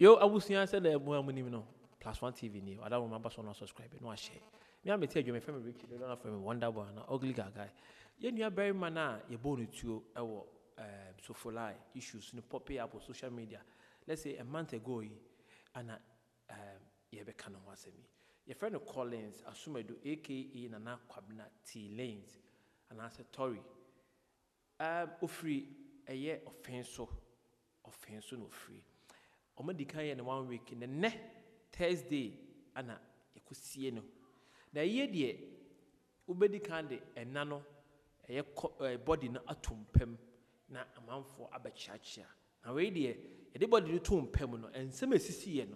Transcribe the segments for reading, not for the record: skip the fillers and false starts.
Yo, I will see answer the more +1 TV new. I don't remember so not subscribing, no share. Me, I'm tell you, my family rich, they don't have family wonder boy, an ugly guy. You know, very mana, you born into our social life issues, you pop up on social media. Let's say a month ago, and you have a canon was me. Your friend of Collins, assume I do AKA Nana Kwabena T Lanes, and answer Tory. Free a year Offinso no free. Omedika in 1 week in the next Thursday, and you could see no. The year dear Ubedicande and Nano a body na atom pem, na a man for Abachacha. Now, wait, dear, a body to tomb pemino, and some a Sicilian.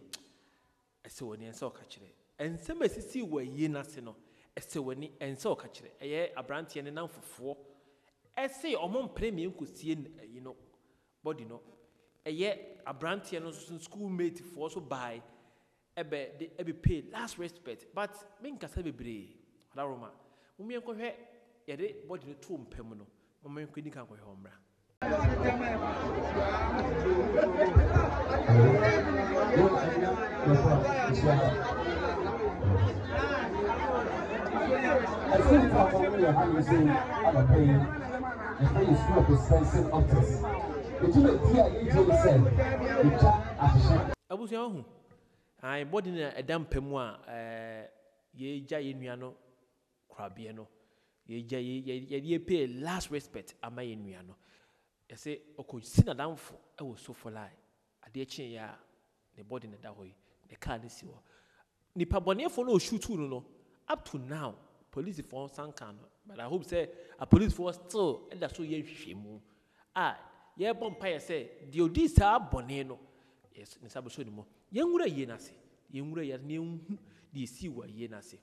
I saw an answer catcher, and some a Sicilian were ye national, a sewany and so catcher, a year a branch and now for 4. I say, among premium could see, you know, body no. Yet a branch and schoolmate for so by a bed they pay last respect, but mink as every brave. Roma, we may go here, yet it bought the tomb permanent. Woman couldn't come home. I was young. I bought in a damn pemoir, ye jayano, crabiano, ye pay last respect, am I in Miano? I say, O could sin a downfall, I was so for lie. I dear chin ya, the body in the doorway, the car is here. Nipabonia follow shoot no. Up to now, police force Sankan, but I hope say a police force still, and that's so ye shame. Ah. Ye bumpire say, Dio disa boneno. Yes, in Sabasodimo. Yangura yenasi, Yangura yanu, the siwa yenasi.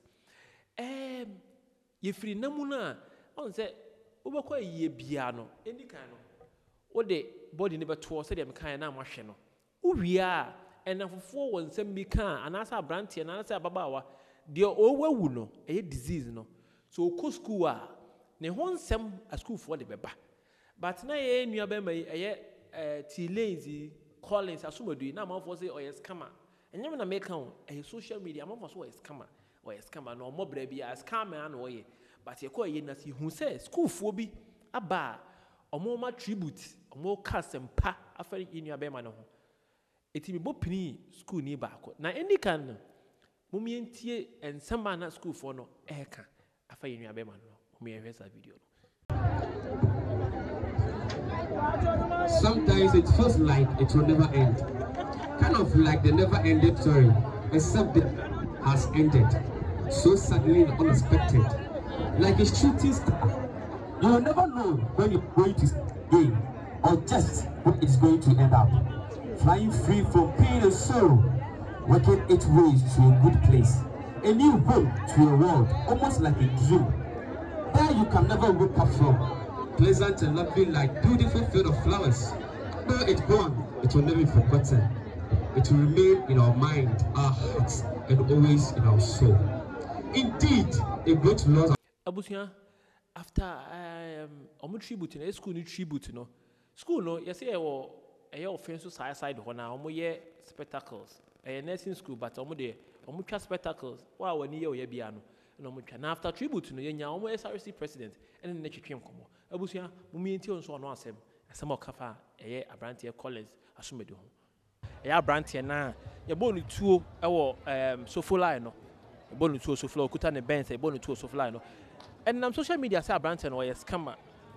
Ye free namuna, on say, Ubaqua ye piano, any cano. Or the body never tore said them kind of machino. Uria, and for 4 1 send me can, and answer Branty and answer Babawa, dear old wono, a disease no. So Koskua, ne hon sem a school for the beba. But now, you are too lazy, Collins, as soon as you now, for say, or a scammer. And you make a social media, I'm also a scammer, no more brave, a scammer, or ye. But you call ye Nancy who says, school phobia, a bar, or more tribute, or more cast and pa, after in your bemano. It will be bopini, school near Barco. Now, any can, Mumian tea and some man at school for no air can, after in your bemano, me a video. Sometimes it feels like it will never end. Kind of like the never-ended story, except it has ended. So suddenly and unexpected. Like a shooting star. You will never know when you're going to stay or just what it's going to end up. Flying free from pain and sorrow, working its ways to a good place. A new home to a world, almost like a dream. There you can never wake up from. Pleasant and lovely like beautiful field of flowers. Though it's gone, it will never be forgotten. It will remain in our mind, our hearts, and always in our soul. Indeed, a great loss. Abusia, after tribute in a school, new tribute, no school, no, you say, oh, a Offinso side honor, omoye spectacles, a nursing school, but omode, omucha spectacles, wow, near Oyebiano, and omucha. After tribute, no, you're almost SRC president, and then nature came. Abusia, Muminti on so on us, and some of Kafa, a Brantier Collins, assumed. A Brantier now, you're born to Sofolino, born to Soflo, Kutan Benz, a born to Soflino. And on social media, Sir Branton or a scammer,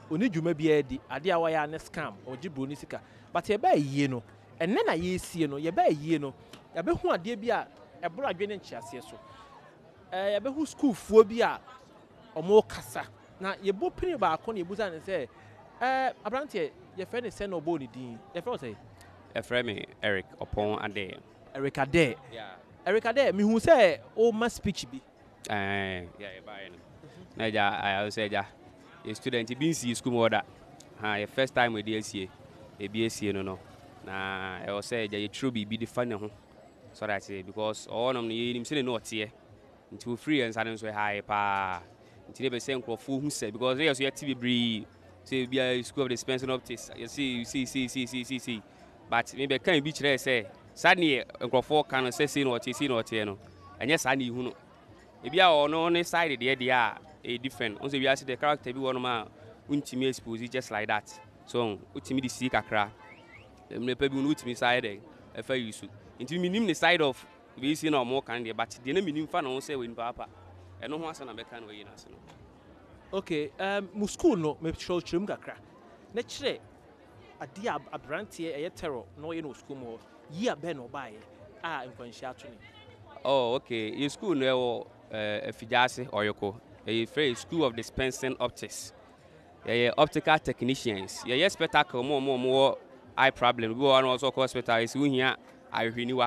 who need you maybe a Adiawaya and a scam or Jibunisika, but a bay yeno, and then a yeno, ye bay yeno, a behua debia, a broad grenade chassis, a behu school phobia or more cassa. Now, you both pin about Connie Busan and say, Abrantia, your friend is sent body dean. Therefore, say, a friend, Eric upon a day. Eric a day, yeah. Eric a day, me who say, oh, my speech be. Yeah, by Naja, I will say, yeah, a student, a BC school order. Hi, first time with DSC, a BSC, no. Nah, I will say, yeah, you truly be the fun. So that's it, because all of you didn't see the notes here. Into free and silence were high, pa. Today we say who said because they also have TV bree, say be a school of dispensing optics. You see, but maybe can beach there say Sadly, Uncle can say what is in or and yes, I knew. If you are on one side, they are a different. Also, we are the character be one of my untimate exposure just like that. So, ultimately, seek a crack. The people who to me side a fair use. Into me, the side of VC or more candy, but the name fan also in Papa. And no one's an American way in us. Okay, Musculo may show Chumgakra. Naturally, a dear Abrantia, a terror, no in Uscumo, ye are Ben or by. Ah, I'm going to oh, okay. In school, no Fijasi or Yoko, a phrase school of dispensing optics. Optical technicians. Yes, spectacle, more eye problem. Go on also call spectators. We here, I renew.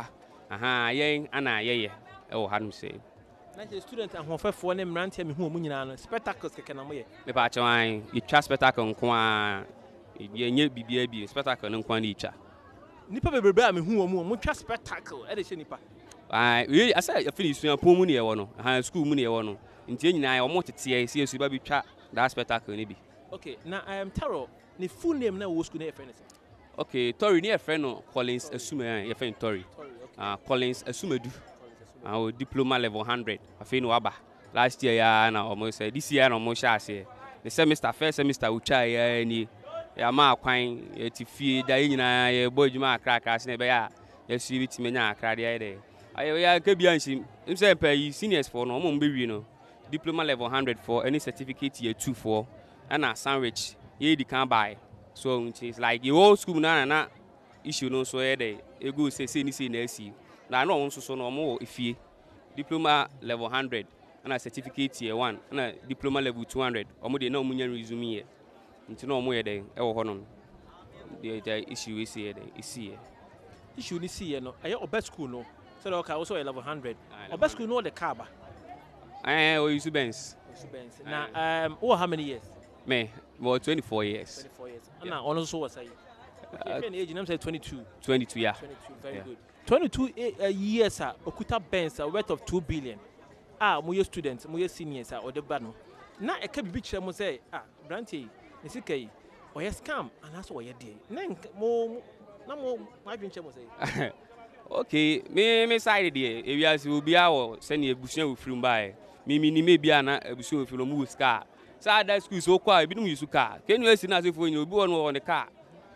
Aha, yea, Anna, yea. Oh, how do you say? The student and her first one ran to me who spectacles can away. The patch wine, you trust spectacle, you be baby, spectacle, and quan each. Nipper be bram who much spectacle, edition nipper. I said, I finished a poor money, I want to high school money, I want to. In Jenny, I want to see a serious baby chat. That's spectacle, maybe. Okay, now I am Taro. The full name now was good. Okay, Tory near Fenno Collins, assuming a friend Tory. Collins, assuming do. Our diploma level 100. I feel waba. Last year, I almost said this year, I almost say the semester, first semester, which I any Yama quine, a tiffy, Diana, a boy, Juma crack, as never. Yes, you with me now, crack the idea. I could be answering. I'm saying, pay seniors for no more, you know. Diploma level 100 for any certificate year 2 4. And a sandwich, ye can't buy. So it's like you old school now and that issue no so they go say anything else. Now I know also so no more if ye diploma level 100 and a certificate year 1 and a diploma level 200 or more they no money resume here. Into no more they hold on. The issue is here. Issue is here no. I your best school no. So okay also a level 100. Or best school no the car ba. Oh you Benz. Now over how many years? Me, well, 24 years. 24 years. Yeah. And I also was saying, age, I'm saying 22. 22, yeah. 22, very yeah. Good. 22 years, sir. Okuta Benz, a worth of 2 billion. Ah, my students, my seniors, or the banner. Now I can be rich. I must say, ah, Branty, it's okay. Or yes, come and that's what you did. Then more, no more. My venture was say. Okay, me side there. If you ask, will be our senior bushman will film by. Me maybe I'm not a bushman will move scar. That school so quiet, we use car. Can you see as if when you born on the car?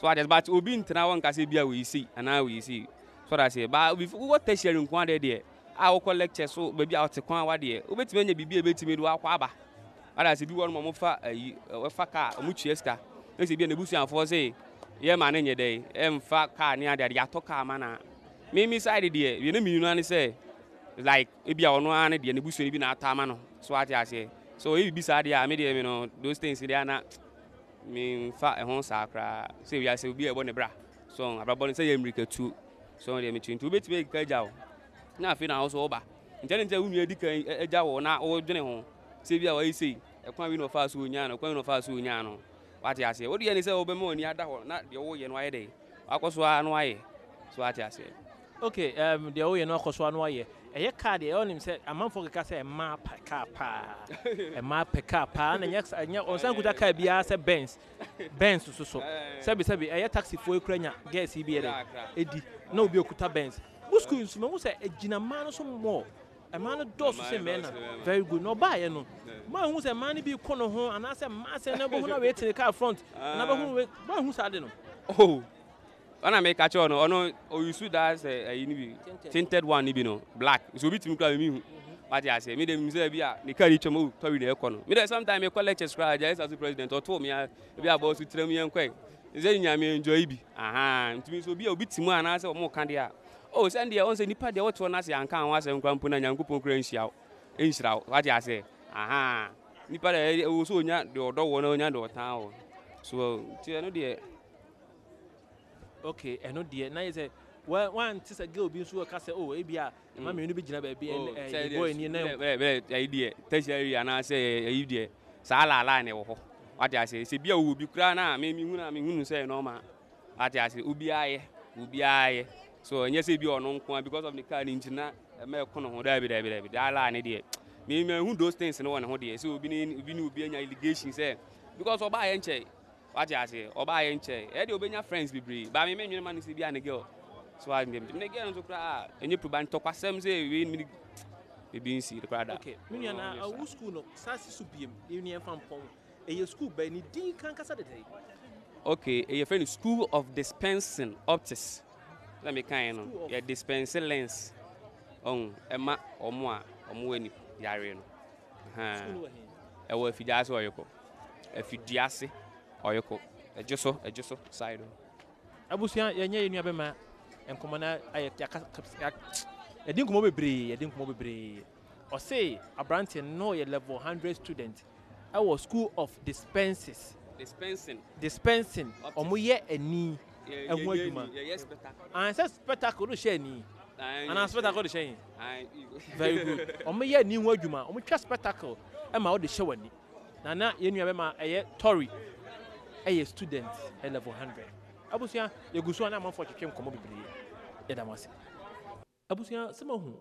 So I just but Obi now one Casabia we see, and now we see. So I say, but before what teacher in one day, I will collect lectures, so maybe out to one day. Obit many be a bit to me to Aquaba. As if you want Mamofa, a faca, a muchiesta, let's be in the bush and for say, yeah, man, any day, and fat car near the Yatoka manner. Mimi sided here, you know, you say, like, if you are no one, the bush will be not Tamano. So I say, so if you beside the media, you know, those things they are not mean fat and horse are cry. Say we are say be a bonnet bra. So I'm about to say America too. So they mean to be a jow. Now I feel also over. Intelligent women are decaying a jow or not old general. Say we are easy. A coin of us who yarn, a coin of us who yarn. What I say, what do you say over more in the other one? Not the old and why day. I was one way. So what I say. Okay, the old and I was one way. A car, they own him said, a man for the car, a map a map, and yes, I know some good car be as a Benz to so. Sabi, a taxi for Ukraine, guess he be a no Biokuta Benz. Who's going to say a ginaman or more? A man of doors, very good, no buy, no. Man who's a man be corner home, and I said, Master, never wait to the car front, another one who's had them. Oh. When I make a channel, or no, or you see that a tinted one, you know, black. So between me, but I say, made them say, they carry to move to the economy. Maybe sometime a collector scribe as the president or told me, I be about to tell me and quake. Then I may enjoy it. Aha, to me, so be a bit more and answer more candy. Oh, send the only part the auto and I say, and can't watch and crampon and Yanko currency out. Inshroud, what I say, aha, Nipper also not the door on your town. So, dear, no dear. Okay, and no dear, now you say, well, one tis a girl being so a castle, oh, Abia, Mammy, you be a boy in your name, idea, tertiary, and I say, idea, Sala line. What I say, Sibia will be crana, maybe Muna, say no ma. What I say, Ubi I. So, and yes, if you are non coin because of the car engineer, a male cono, whatever, that line idiot. Maybe who those things and one holiday, so be an allegation, say, because of my enche. What I say, or by any chair, Eddie Obenya friends be brave. By me, many man is to be an a girl. So I'm going to cry. And you probably talk about some say we need to see the crowd. Okay. Me and I are school no. Sasi subim. You need to inform. A school by any day can cancel the day. Okay. A friend school of dispensing optics. Let me kind of. Yeah, dispensing lens. On Emma or moi or moeni yare no. Ha. E wo fidase oyoko. E fidiase oyoko. E joso side. Abusia yenye enu abema enkoma na I didn't come over. Or say a branch and no level 100 student. I was school of dispenses. Dispensing. Omoye eni ewo aduma. Yes, better. And say spectacle share ni. And I spectacle share. Very good. Omoye ni ewo aduma. Omo twa spectacle. E ma o de share wani. Na na yenu abema eye Tory. Eye student at level 100. Abusia yegusuana amafo twetwem komo bibiri. Edamase. Abusia sema hu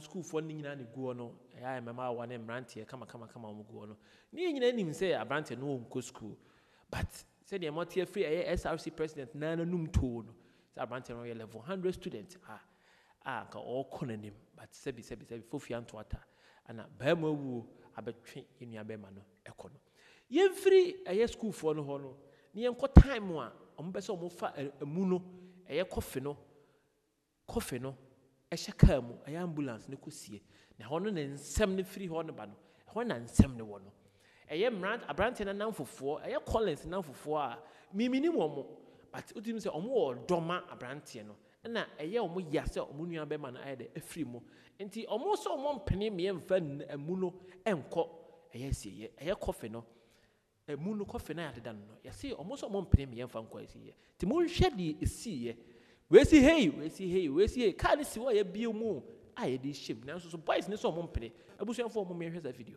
school for nyina ne guo no ya mema wa ne mrantie kama o guo no ni nyina nim say abrante no onko school but say the motie free SRC president na num to no say abrante no level 100 students ka all konanim but sebi fofi anto ata ana ba ma wu abetwe enua be ma no ekono ye free school for no ho no ni enko time a ombese omfa mu no coffee no Eshakamu, a ambulance, no cossier, the honor and 73 honor banner, one and 71. A young rant, a branch and now for four, a Collins now for 4 hours, me minimum, but Utims or more Doma a brantiano, and a young Yasa Munia Beman either a free mo, and tea almost one penny me and Fen and Muno and Co. A yes, a coffee no, a Muno coffee night than no, yes, almost one penny me and Fanquas here. Timon Shady is see. We see hey. Can't see why a bill moon. I did ship now, so boys, no one penny. I wish you for a moment. Here's a video.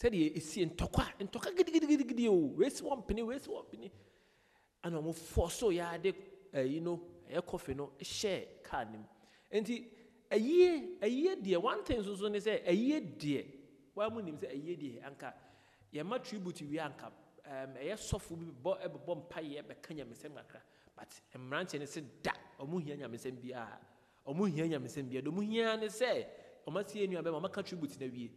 Said he is seeing Toka and Toka giddy, waste one penny. And I'm for so ya, you know, a coffee, no, a share, cardim. And a year, dear, one thing was only say, a year, dear. Why wouldn't say a year, dear, anchor? You're my tribute to Yanka, a soft bought a bomb pie, a canya, Miss Macra, but a branch and said that, or Muhiana Miss Mbia, or Muhiana Miss Mbia, the Muhiana say, or must see any of my contribute in a year.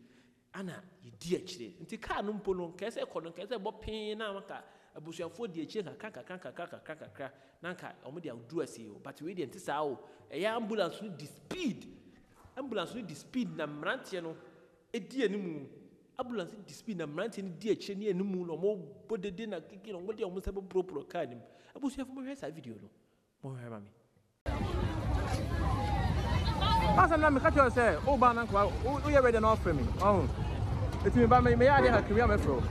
Anna, you dear children. Until Carnum Polon Castle, Colon Castle, Bopain, Namaka, a bush of 4 dear children, Kaka, Nanka, or maybe I'll do a seal, but we didn't sell a ambulance with the speed. Ambulance with the speed, Namrantiano, a dear moon. Ambulance with the speed, Namrantian, dear Cheney and moon, or more body dinner kicking on what they almost have a proper carnium. A bush of more as a video. More mammy. Pass and let me catch yourself. Oh, Banan, we are ready enough for me. Oh, it's me by my idea. I can be a metro.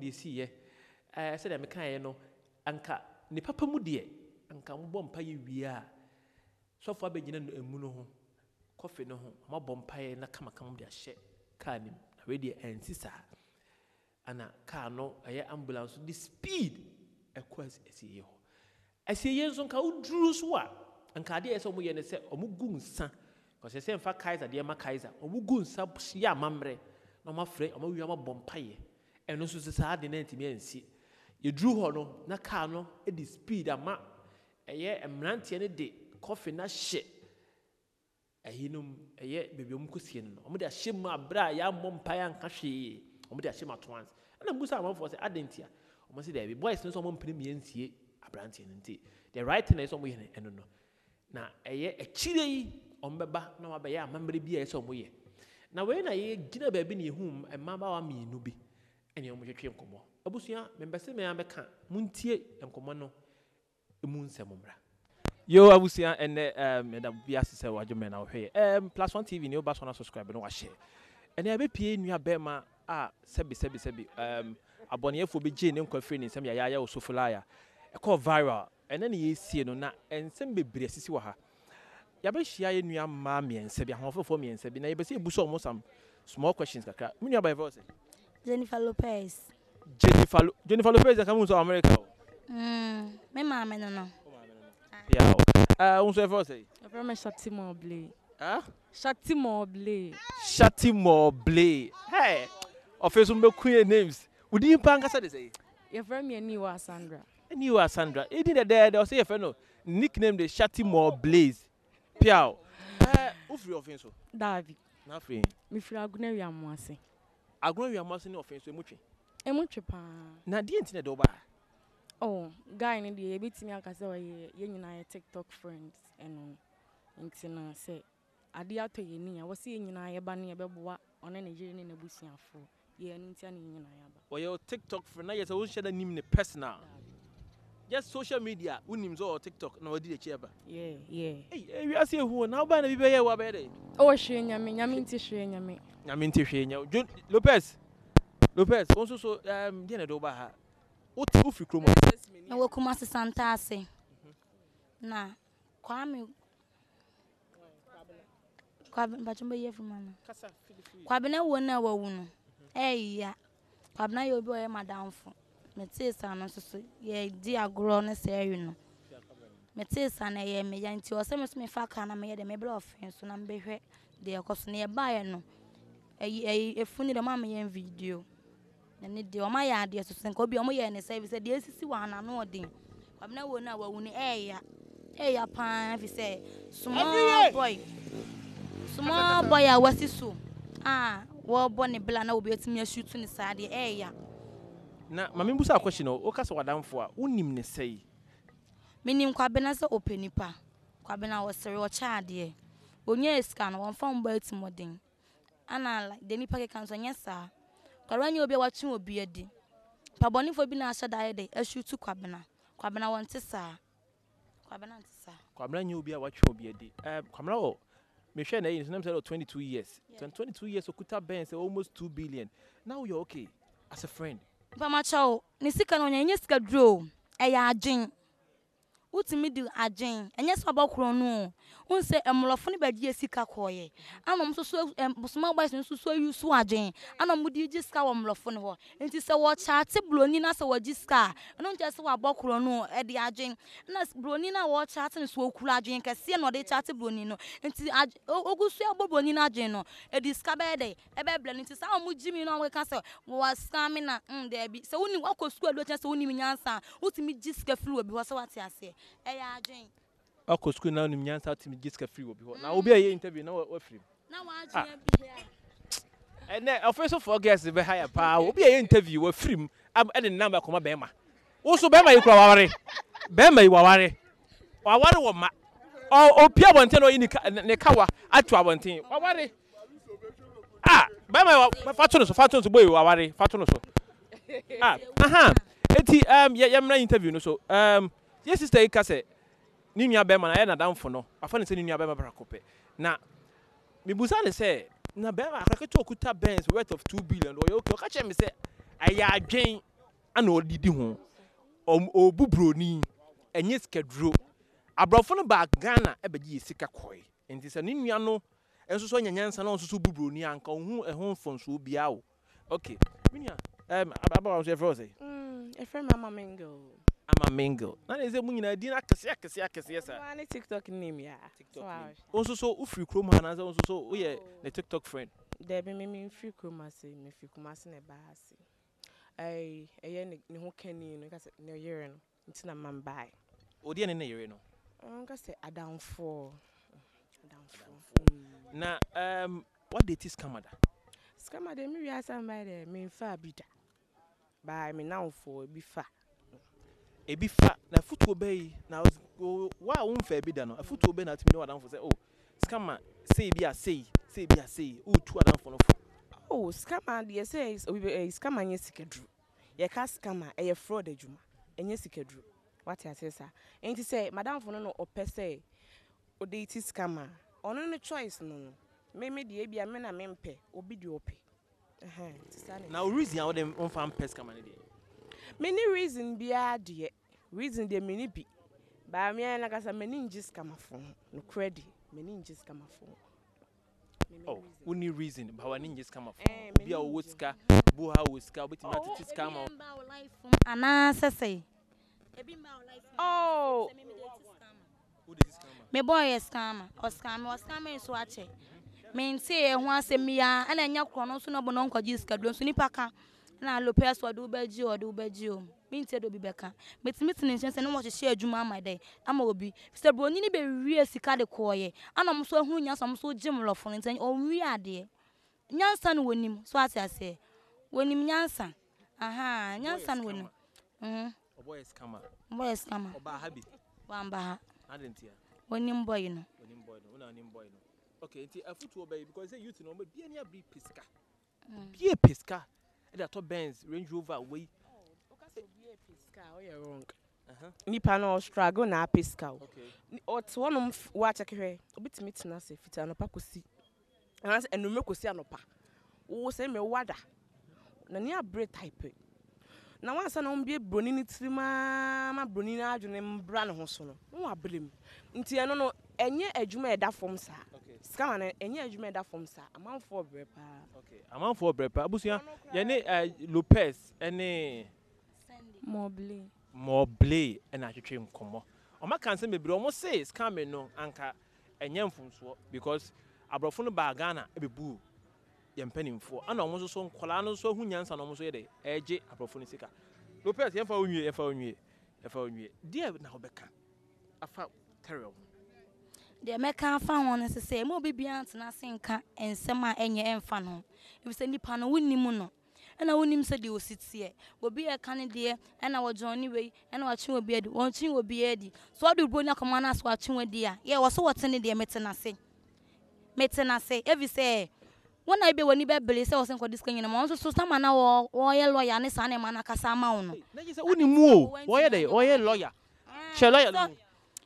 They see ye. I said, I'm a kind of anchor. Ne papa mudie, anchor bompire we are. So far, beginning a moon coffee no home, my bompire, and I come their shed, carnim, radio and sister. Anna Carno, a ambulance with the speed, a quest a CEO. I say, yes, uncle drew swap, and Cardia some way and said, Omugun son, because I sent for Kaiser, dear Kaiser, Omugun sub, ya mamre, no my friend, or my bompire. And also society and see. You drew hono, na carno, at the speed of map. A year and ranty any day, coffee, na shit. A hinum, a year, baby umcusian, omid a shimmer, bra, yam, bompire, and cashier, omid a shimmer at once. And I'm busy for the identity. Almost there, boys, no someone premium see a branty and tea. The writing is somewhere in no. Now, a year, a chile, on baba, no, by a memory beer somewhere. Now when I gina baby ni home, a mama wa mi nubi, and you must train combo. Abusia, members me ameka, muntie and commano, moon semumra. Yo, Abusia, and Bias is what you men out here. +1 TV, new bass on a subscribe and share. And I be paying your bema, sebi, a bonnier for BJ, no coffee in some yaya or sofalaya, a call viral, and then ye see no na, and send me bresiwa. Yabashia, you are mammy and Sebi, half for me and Sebi, and I see Bush almost some small questions. Munia by voice. Jennifer Lopez, I come to America. My mamma, I don't know. Yeah, also, I was a promise Shati Mobley. Hey, Offinso Queen names. Would you bank us at say? Your friend, Sandra. It did a dad or say a fellow nickname the Shati Mobley. Piao, who's your Offinso? Davi. Nothing. If you are going to be a mossy, I'm going to be a mossy Offinso Muchi. A muchipa. Nadine in the Doba. Oh, guy in the abit me, I can say, you and I TikTok friends and say, I dear to you, I was seeing you and I banning a baby on any journey in a bush and fool. You and Italian. Well, your TikTok friend, I just won't share the name personal. Just social media, unims or TikTok, no idea. Yeah. Hey, you ask you who now by the way, what better? Oh, shame, I mean, Lopez, also so, Doba. What if you come? I will come as a Santasi. Nah, Quabin, but you may have one. Quabina won our wound. Eh, yeah. Quabna, you'll be my downfall. Metisana, ye dear grown as air, you know. Metisana, ye may into a summer's me fakan, I made a mebble of him, so I'm behead. They are cost nearby, no. A funny mammy and video. And it dear my idea to send Coby Omoya and a service at the SC1 and nodding. But no one now will air pine, if say, small boy, I was so. Ah, well, Bonnie Blana will be at me a shoot in the side the air. Na mami busa question o kaso wadam foa unim ne sei menim kwabena se openipa kwabena wo sere wo chaade onye scan won fam bait modern ana like deni pake kan so nyesa kwaranya obi wa tun obi ade paboni fo bi na asada ade ashutu kwabena won tesa kwabena nyi obi wa tun obi ade kwamra o me hwe na yin so nem say 22 years 22 years okuta ben say almost 2 billion now you're okay as a friend Pamacho, Nisika on your escadro, a yajin. What's me do, a jane, and yes, about Crono. Won't say a molophony by dear Sika Coy. I'm so small by so you swagin, and I'm with you just cow molophony. And it's a watch at Blonina, so a discar, and not just about Crono at the Ajin. And as Blonina watch at and swoop Lajin, Cassiano de Chatte Blonino, and Ogu Sabo Bonina Geno, a discabede, a babblin, it is our Mujimmy in our castle was stamina, and there be so only walk or square letters only me answer. What's me just get fluid because what I say. Eya Jane. Ako school na nim nyansa timi giska free obi ho. Na obi aye interview na wa free. Na wa Jane bi here. Ene Offinso for guest be hire pa. Obi aye interview wa free. Am e number koma be ma. Wo so be ma yikura waware. Be ma yiwaware. Waware wo ma. Obi abonten o yini ne kawa atu abonten. Waware. Ah, be ma fatuno so boy waware. Fatuno so. Eti yemna interview no so. Yes, sister, I say, Nina Berman, I am down for no. I found it in Nina Berman Bracope. Now, Mibuzan say, Nabema, I could talk to Ben's worth of 2 billion, or you catch him, say, I are Jane, and old Diddy, or Bubroni, and yes, Cadro. I brought from about Ghana, Ebedi Sikakoi, and this an Indiano, and so Yan and also Bubroni, and who a home from Subiao. Okay, Minia, about Rose. A friend, Mamma Mingo. I'm a mingle. That is a woman I did not yes, I TikTok name, yeah. TikTok. Also, so Ufri Kroman as also so, yeah, the TikTok friend. There be me free Kromasi, if you come as in a bass. I ain't no canyon, I said, no urine, it's not man by. Oh, dear, no urine. I said, I down for. Now, what did this come at? Scamada, maybe I said, by the mean far bitter. By me now for be fat. A be fat, now foot obey. Now, why won't fair be done? A foot obey, not me, no, I don't say, oh, scammer say be a say. Who two are for no phone? Oh, scammer, they say scammer yes kedru. Ye ka scammer e fraud adwuma. Enye sikedru. What I say sir? Enti say madam for no opese o dey ti scammer. Ono no choice no. Me dey bia me na me mpe, obi dey ope. Now reason how dem on farm pest scammer dey. Many reason be adye. Reason dey many be. Ba me na kasa many njis kamafo no credit. Many njis kamafo. Oh, only reason, but I need scammer. Be a woodska, buha woodska, but not to scammer. Anasa say, oh, me boy a scammer or scammer is watching. Men say once a mea and a young cronos, no bononco jiska, don't sunipaka, and I lopez or do belgio or do belgio. Mean said to be becker. But missing in sense and watch a share Juma my day. I'm will be Mr. Bonini be real cicada coy, and I'm so who yas I'm so Jim Lofflin and oh, we are dear. Yansan win him, so as I say. Win him Yansan. Aha, Yansan win him. Hm. A boy is come up. Boy is come up. Bahabi. One baha. I didn't hear. When him boy, you know. When him boy, no, when him boy. Okay, a foot to obey because they used to know me be near be pisca. Be a pisca. And that top Benz Range Rover away. Wrong. Nipano struggle na piscal. Or to one of what I carry, a bit meeting us if it's an opacosi. And no milk was an opa. Oh, send me water. Nania bread type. Now, once I don't be a brunini to my brunina, you name Branhoson. No, I blame. Until I don't know any edumated that form, sir. Scan any edumated that form, sir. Amount for brepa. Okay, amount for brepa. Busia, Yane Lopez, any. More blay, and I should train Como. On my cancer, maybe almost says, come in no anchor and young from swap because I brought from Bargana, a boo, young penning for, and almost so Colano, so who yans and almost a day, a J, a prophonic. Lopez, you found me, you found me. Dear Nabeca, I found terrible. The American found one as I say, Moby Bians and I think and Sema and your infant. If Sandy Pano wouldn't mono. And I wouldn't him said you sit here. Will be a canny dear, and our Johnny way, and our chin will be Eddie, one chin will be Eddie. So I do bring a commanders watching with dear. Yeah, was so what's in the dear metanase. Metanase, every say. When I be when you be believe, I was in for this kind of monster, so some man or lawyer and a son and manacasa mound. Only move, why they, or a lawyer. Shall I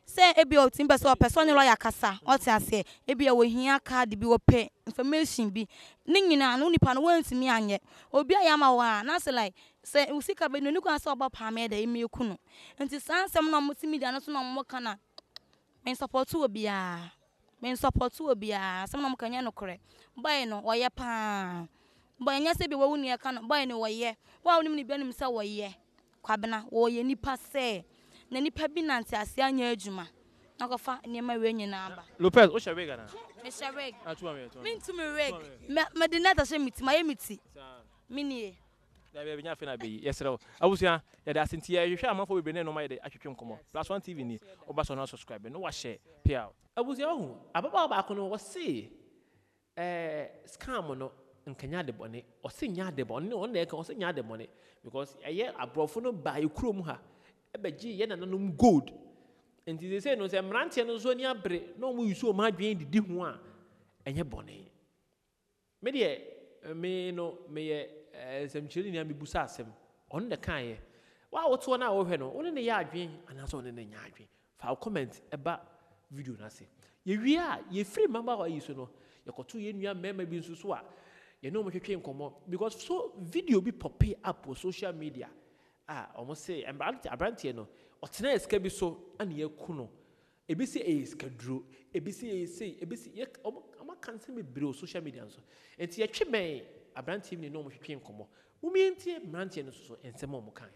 say a be of timber so a personal lawyer cassa, or say, a be away here card be will pay. Information be Ningina and only pan went to me and yet. Obiamawa, Nasalai, say Usika Benuka saw about Pameda in Mukuno. And to sign some Musimidan, no Mokana. Men support to a beer. Men support to a beer, some Mokaniano correct. Buy no, or ye pan. Buy yes, be won't ye cannot buy no way. Why only me ben himself way ye? Cabana, or ye nipa say. Nanny Pabinancy, I see a new Juma. Lopez, what's your regana? Mr. Reg, I mean to me, Reg, Madinata, send me to my emity. Minnie, there will be nothing I be. Yes, sir. I was here, that I sent here. You shall not be no my day. I should come on. +1 TV, or Basson, not subscribe, no wash share. Pia, I was your own. About Bacono was say, Scamono and Kenya de Bonnet, or Signard de Bonnet, or Neck or Signard de Bonnet, because a year I brought for no by you crumha. Ebeji, yen and no good. And they say no, I'm ranting on Sonia Bray, no more you saw my being the dim one, and your bonnet. Media may no may some children be busassem on the kaye. Wow, what's 1 hour heno? Only the yard being and as on the yard being. For comment about video nursing. You are ye free member or you so no, you got 2 years your memory being so swat. You know what you can come on because so video be popping up on social media. Ah, almost say, and Brantiano. Otina is kebi so and ye kuno. ABC is kadru. ABC say ABC yet can send me below social media. And see a chip may a brand team in no machine combo. Umi and tea brantian so and some more kind.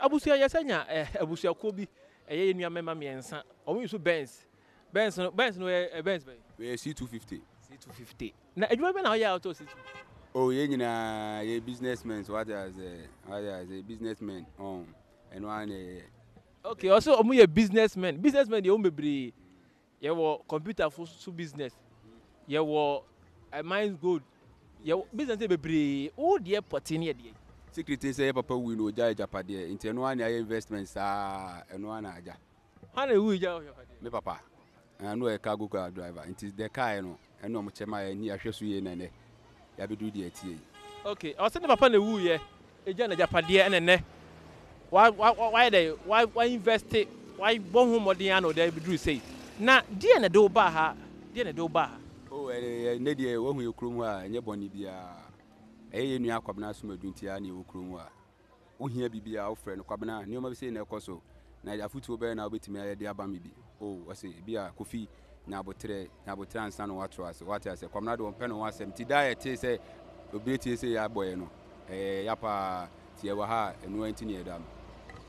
Abusia Yasanya, Abusia Kobi, a year in your mammy and son. Only so Benz no a Benz by. We are C250. C250. Now, do you remember how you are to C250? Oh, yeah, a businessman. So what is a businessman? And one. Okay, also a businessman. Businessman, you only be. You were computer for business. You were a mind good. You business be. Oh dear, potential dear. Secretary say Papa will know Jai Japa dear. Into one investments and one aja. How do you Jai Japa? Me Papa. and no cargo car driver. It is the car, no, and no much my near Shosuye and Yabidu DTA. Okay, I'll send up on the woo, yeah, a Jana Japadia and a why invest it? Why bomb home or the anno they do say? Now, dear Nado Baha, dear Nado Baha. Oh, a lady, a woman, you crumwa, and your bonny beer. A new cabinasum, Juntiani, Ukrumwa. Oh, here be our friend, Cabana, no more saying a coso. Neither foot will bear now with me, dear Bambi. Oh, I say, beer, coffee, Nabotre, Nabotran, San Watras, water, a comrade on pen was empty diet, say, Oblity, say, a boy, no, a yapa, Tiawaha, and no anti near them.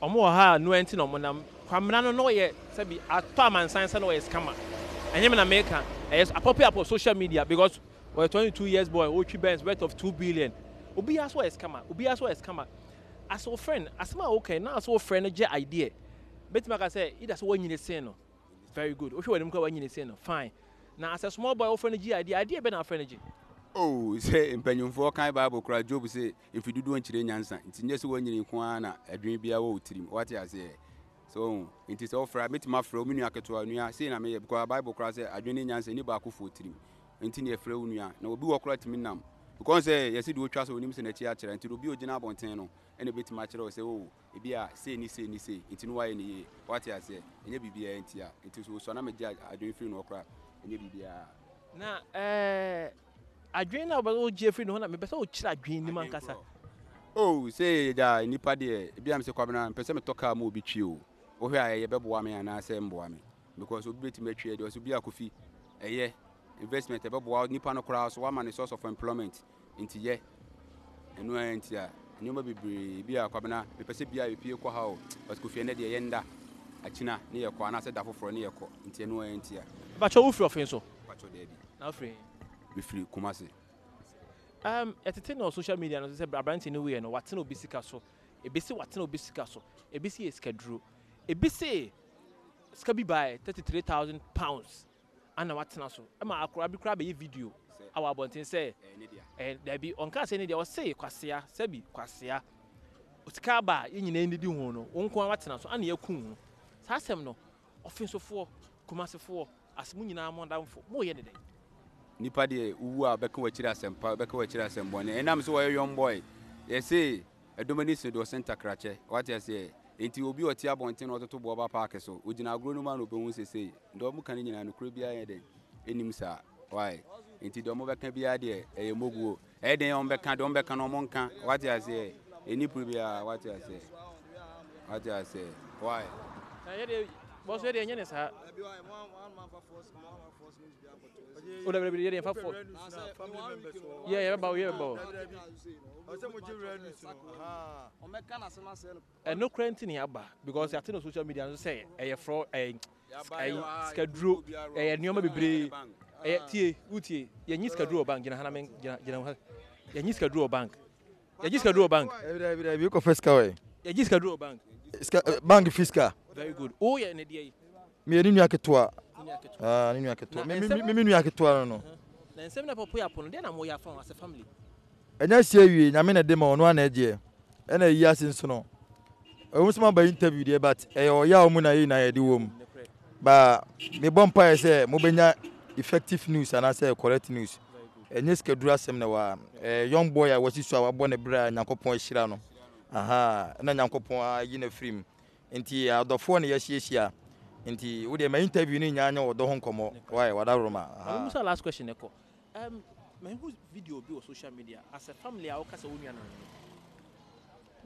Or more, ha, no anti no, madam. Kamano no yet, Sabi, at Palman Science and always come. And him in America, as a popular for social media because we're 22 years boy, Ochi Ben's worth of 2 billion. Ubi as well as come up, Ubi as well as come up. As a friend, as my okay, now as a friend, a idea. But like I said, it has one in the seno. Very good. Okay, when you go in the seno, fine. Now, as a small boy, offering the idea, Ben, our friend. Oh, say, in Penyon for kind Bible, cry Job say, if you do don't change answer, it's just one in Kuana, a dream be a old team. What I say. So, it is all for a bit my fromina Catuania, saying I may have got a Bible class, I don't need answer any back of foot team. Until you're Fronia, no, do a cry to me now. Because yes, you do trust on him in a theatre and to be a general Bontano and a bit much or say, oh, if you are saying, say, it's in why any what I say, and it be a NTR. It is also a judge, I don't feel no crap, and it be a. Now, I dream about old Jeffrey, no one, but so dream the Mancassa. Oh, say that Nipa dear, Biams the Cabana, and Pesame Toka will be chill. Oh, here I bab woman and I say, Boami, because we'll be to make trade, there will be a coffee, a year. Investment about what Nippano crowds, one man is source of employment into ye and no antia. And you may be beer cabana, the Pacific Piocoho, but Kufiana de Yenda, a China near Kwana set up for a near co, into no antia. But you're free, Offinso. But you're dead. Now free. Be free, Kumasi. At the ten of social media, and I said, Brabant in a way and what's no busy castle, a busy what's no busy castle, a busy schedule, a busy scabby by £33,000. And what's not so? I'm a crabby video. Our Bontin say, and there be on Cassini, they will say, Quasia, Sebi, Quasia, Uskaba, in any duono, Uncle Watson, and your coon. Sassemno, Offinso for, Kumasa for, as Munina Mon down for more any day. Nipadi, who are Beckwatchers and Pabackwatchers and Bonnie, and I'm so a young boy. They say, a domination or Santa Cratcher, what I say. It will be a tear bontin or two boba parkers, so we did not grow no man who bones say, Domucanin and Cribia Eden, Enimsa. Why? Into Domoba can be idea, a mogu, Eden on Becca, Don Becca, no monka, what I say, any privia, what I say. What I say, why? Was there any answer? Yeah, about your bow. And no current in Yaba because I think on social media say a fraud, a schedule, a new baby, a tea, Uti, Yaniska drew a bank, Yaniska drew a bank. Yaniska drew a bank. You confess away. Yaniska drew a bank. Bank Fiska. Very good. Oh, yeah, and the Miriniacatua. Miriniacatua, no. Then seven up upon then I'm aware from as a family. And I say, you, I mean, a demo on 1 year, and a year since no. I was my interview there, but a Yamuna in I do. But the bomb I say, Mobina effective news and I say correct news. And yes, Cadrasem, a young boy I was used to our bonnet bra and Uncle Point Shirano. Aha, and then Uncle Point in a frame. Inti the phone yes yes inti we dey interview ni nyanya odo honkomo why wada roma I'm say last question eko my whose video be on social media as a family I ka say we nyan no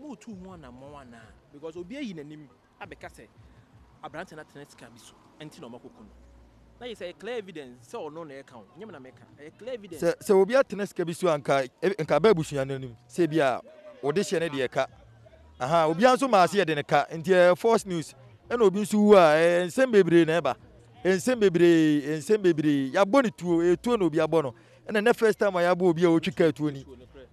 mo tu ho na mo na because obi ayi nanim abeka say abrante na tenet can be so enti no makoko no na you say clear evidence say ono na e kan nyem na meka e clear evidence say obi atenet can be so anka ba busu nanim say bia odi hye ne de e ka. Aha, obi anso ma ase ye de ne ka ntia false news e na obi nso wu a ensem bebre na eba ensem bebre ya boni tuo e tuo na obi abɔ no na ne first time ya bɔ obi a otwika tuo ni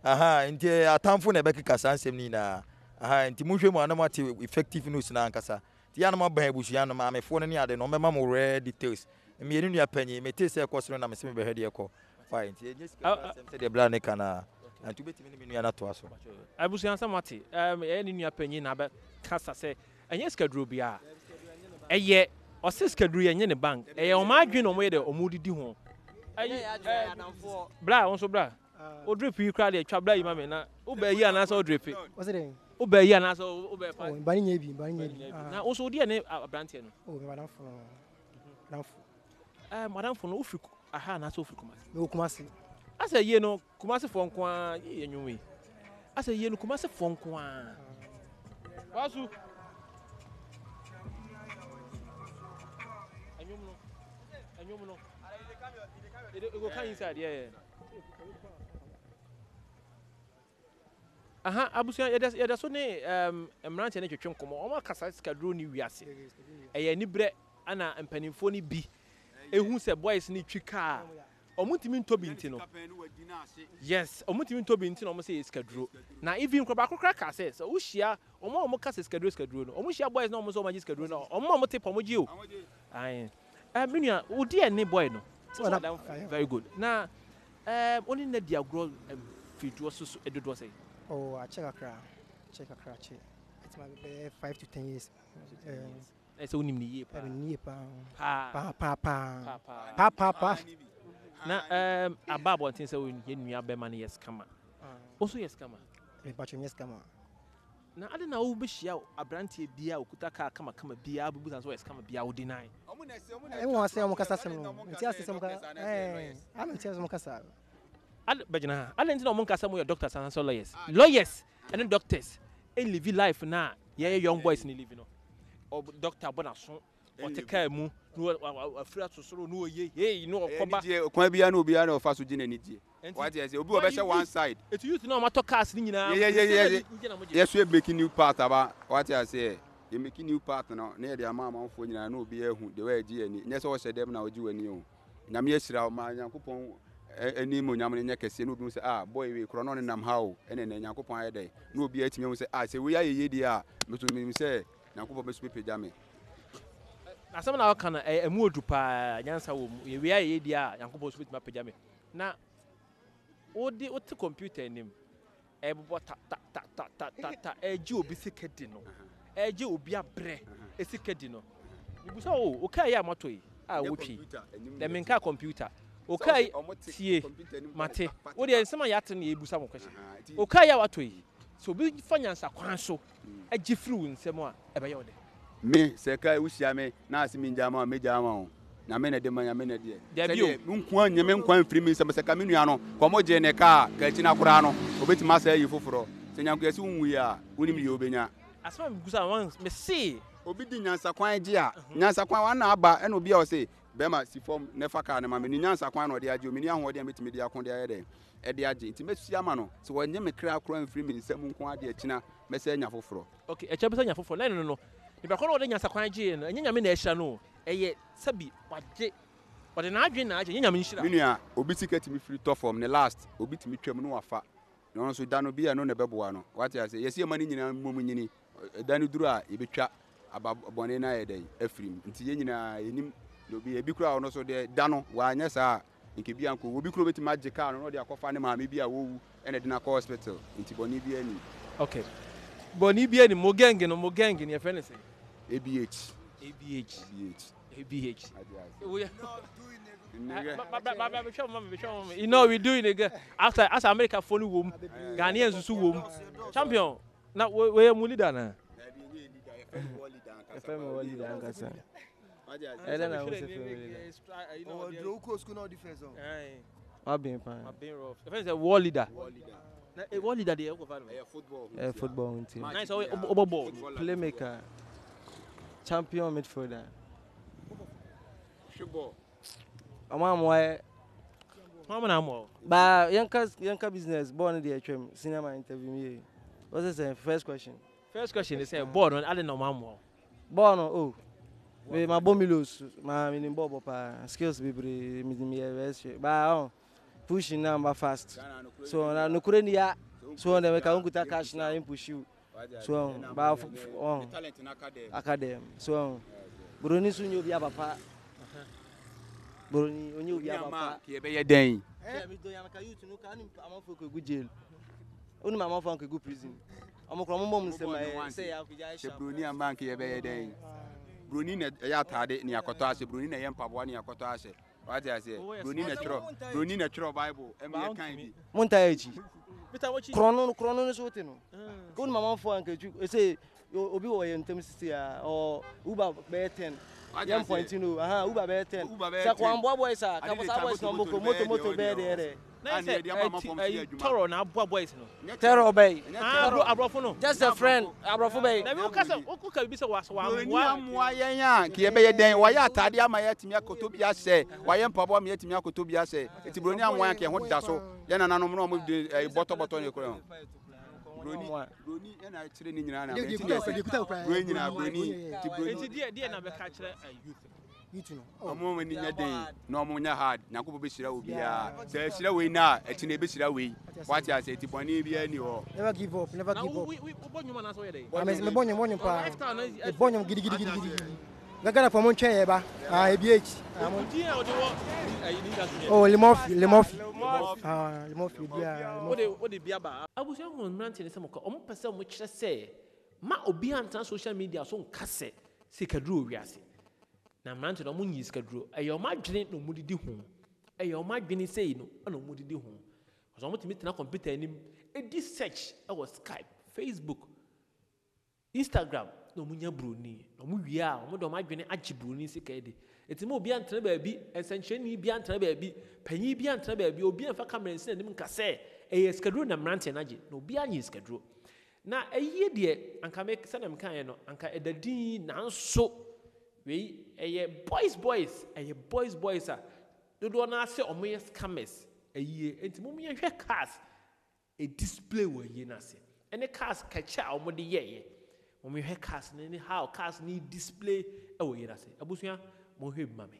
aha ntia atamfo na ebe keka san nsem ni na aha ntia mohwe mu anama te effective news na ankasa ntia anama ban ebusu anama amefo no ne ade no mema mo red details me yenu ya panyi me te se ekɔsoro na me se me behwe de ekɔ fine ntia just ka sem te de bla ne kana. And to bet me not to us. I was answer Matty. Any new opinion about Cassa say, and yes, Cadrubia. A yet, or says Kadri and Yen Bank. A margin on where the Omudi Dihon. Bra also bra. O drippy, you cried a chabla, you mamma. Obey Yanas or drippy. What's it? Obey Yanas or Obey Banyabi. Also, dear name, our Brantian. Oh, Madame Fono. Madame Fono, I had not so for Kumasi. I say, you know, Kumasi Fonqua, you knew me. I say, you know, Kumasi Fonqua. Wazu. It will come inside, yeah. Aha, Abusia, it is only a branch and a chunk of all Cassas Cadroni, we are saying. A nibre, Anna and Penifoni B. A who said boys need chica. Omutim Tobintino. Yes, Omutim Tobintin almost is Cadro. Now, even Cobaco cracker says, Ushia, or more Cassas Cadros Cadron, or Mushia boys no more so much Cadron, or more Motipomodio. Aye. I mean, oh dear, ne boy no. Very good. Now, only the diagro and Fiduosus Edward. Oh, I check a crack. It's my 5 to 10 years. It's only me, Papa. Now, a babble and things when you have money, yes, come on. Also, yes, come on. Yes, come on. Now, I don't know who wish you a brandy dear Kutaka come a beer, but as well as come a beer, I would deny. I want to say, I'm a Cassa. I don't know Moncasa, we are doctors and lawyers. Lawyers and then doctors. They live life now. Yeah, young boys need living. Or Doctor Bonasson, or Tekamu, a friend to sorrow, no, yea, no, Quabiano, Biano, Fasujin, and Idiot. Why there's a better one side. It's used to know what to cast in. Yes, we're making new part about what I say. You're making new part now near the amount of when I know beer who the way, dear, and that's all I said them now, you and you. Namiesh, my young coupon, any moon, Yamanaka, Senu, say, ah, boy, we crown and how, and then Yakupon, day. No beer to me, say, I say, we are ye, dear, Mr. say, Nakupo, Miss Pijami. As some hour can a mood to pa, Yansa, we are ye, dear, Yakupo's with my pajami. Now, what the computer name? A ta a Jew be sick at dinner. A Jew be a bread, a sick at dinner. You saw, okay, I'm not I would be the Minka computer. Okay, Mate, what is some yatin Yabusamo question? Okay, I want to. So big finance are quanso, a jifru in Samoa, a bayode. Me, Saka, wish I may not see me jama, me jama. Namene de manyamene de debi nkwa nyame nkwa mfirimi semseka menuano komoje ne ka kachina kura no obetima sey yifoforo se nyankase unwi a wonim ye obenya asma mgusa wan me see obi di nyansa kwan je a nyansa kwan wan na aba eno obi a o se bema si form ne faka na ma me nyansa kwan no de aje omini aho de metime de akon de ayede e de aje ntimesu ama no se wonye me kra kura mfirimi sem nkwa ade akina me sey nyafoforo okay e chebesa nyafoforo na no ni ba kono de nyansa kwan je no nyanyame na ehira no Eye sabi waje but na adwen na aje nyame nhira menua obi ticket me free to form ne last obi timi twam no afa no nso da no bi ya no ne beboa no what ya say yesi mani nyina mom nyini da no duru a ebetwa ababone na ye dai afrim nti ye nyina enim no bi ebi kura no so de da no wa anya sa nke bi anko obi kura betima je ka no de akofa ne maame bi a wowu ene de na hospital nti boni bi ani okay boni bi ani mo genge ne afene se ABH. You know we doing it after America follow womb, Ghanaians who womb. Champion. Now we are Muli Dana. I don't know. I've been rough. Football team. Nice. Overball. Playmaker. Champion midfielder. I'm but young business born in the HM cinema interview me. What's the first question? First question is born on Alan Mamma. Born on oh, with my bombilus, my mini bob skills be me, but pushing number fast. So I no couldn't ya so on the Kaunguta cash now and push you. So about talent in academy. So Bruni soon you'll be a papa. Bruni, when you'll be a papa, you'll be a day. I'm a good prison. I'm a common woman, say, Bruni, a monkey, a day. Bruni ne yatade ni akoto ase Bruni ne yempaboa ni akoto ase what I say Bruni ne tro bible e me kan bi montaji krono no so te no go mama fo anka ju e say obi wo ye ntem sisi a or uba be 10 yam point no aha uba be 10 sa ko amboa boys a ka bosa boys no moko moto be there and the mama from here adwuma toro na aboa boys no toro obey abrofo no just a friend abrofo obey na me o ka bi se wa yan ke ye be ye den wa ya atade ama ye timi akoto bi ase wa ye mpaboa me ye timi akoto bi ase eti Broni anwan ke ho da so ye nananom no mo boto ne kure ho Broni and I train in Nana. You never give up, never give up. We I was young ranting some person which I say, Ma Obianta social media so cassette, Sikadru, Yassi. Now, ranted on Munis Cadru, a your margin no moody do home, a your margin say no, no moody do home. Was almost meeting a computer in him. It did search our Skype, Facebook, Instagram, no Munia Bruni, no Muria, no margin Archibruni, Sikadi. It's more beyond Trebby, essentially beyond Trebby, Penny beyond Trebby, or beyond Facam and send him Cassay, a schedule and rant energy, no beyond his schedule. Now a year, dear, and can make Sanam Cayano, and can at the dean, and so we a boys, a boys are. You don't answer or mere scammers a year, and Mummy and her cars a display were ye nasty, and a cars catch out more the year. When we hear cars, anyhow, cars need display away, I say, Abusia. Mohib Mami.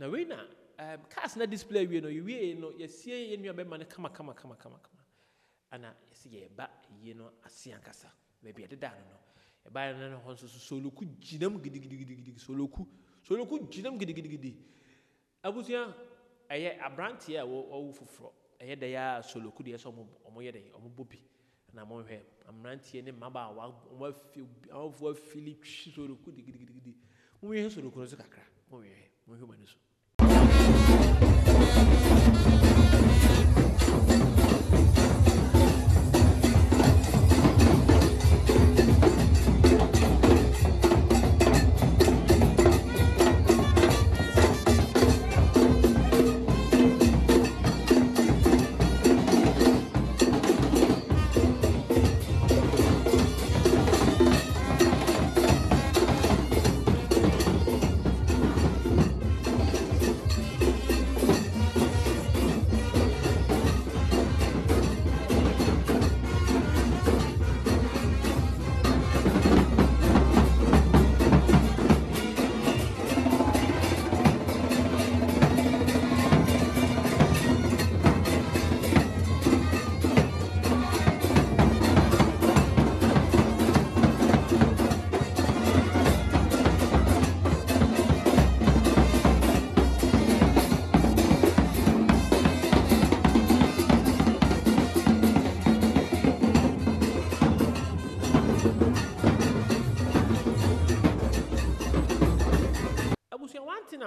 Now we na cars na display we no we no yesie enua be man kama. Ana yesie ye ba ye no asian kasa. Maybe at the down no. E ba na no so soloku jinam gidigidi soloku jinam gidigidi. Abusia aye abrantie a wo foforo. Aye da ya soloku de so omo ye de omo bobi. Na mo hwe amrantie ne maba wa wa fili soloku gidigidi. Mo ye soloku no so kakra. Mo ye mo hwe mani so.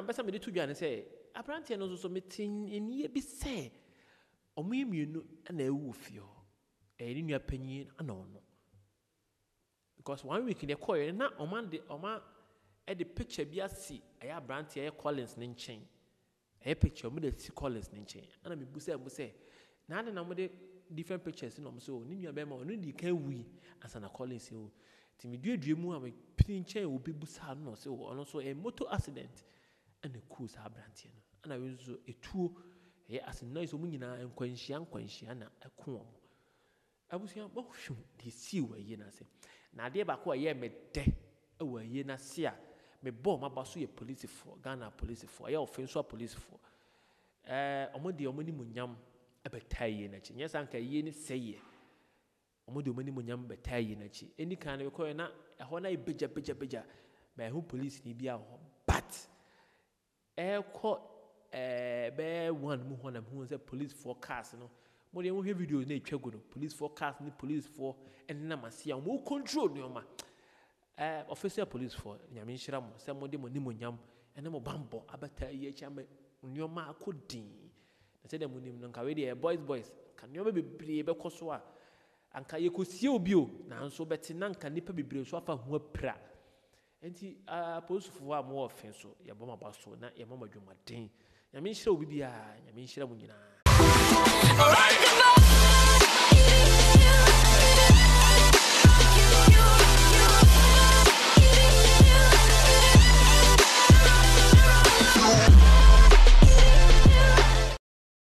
Besa me de tudwa ne say abrantie no so metin eni bi say omiemienu na ewu fio eni nua panyin ana ono because 1 week they call na oma e the picture bi asi aya abrantie e Collins ne nchen e picture mo de si Collins ne nchen ana me bu say na na mo de different pictures no mo so ni nua be ma ono di kan wi asa na Collins o ti me duadua mu am pin nchen obi bu sa no say ono so e motor accident and the cause are branding. And I will do a tour as a nice woman and quenchiana a quorum. I was young, but they see where you say. Now, dear Baku, I am a day away, you know, see, may bomb about police for Ghana police for your Offinso police for Omodi Omoni Munyam a battalion. Yes, Uncle Yen say Omodi Omoni Munyam battalion. Any kind of corner, a honey beja, by whom police need be our bat. Caught a bear one who was a police forecast. No, more than one video nature good police forecast, the police for and Namasia more control. No, officer police for Yamin Shram, somebody Monimonium, and I'm a bambo. I better ye chamber on your ma could ding. I said, I'm Monim, boys, can you be brave a cosua? And can you see you? Now, so better none can nipper be brave so far who pra. Enti police for wa more Offinso ya boma baso na ya mama dwumaden ya menhyira obi bia ya menhyira munyina.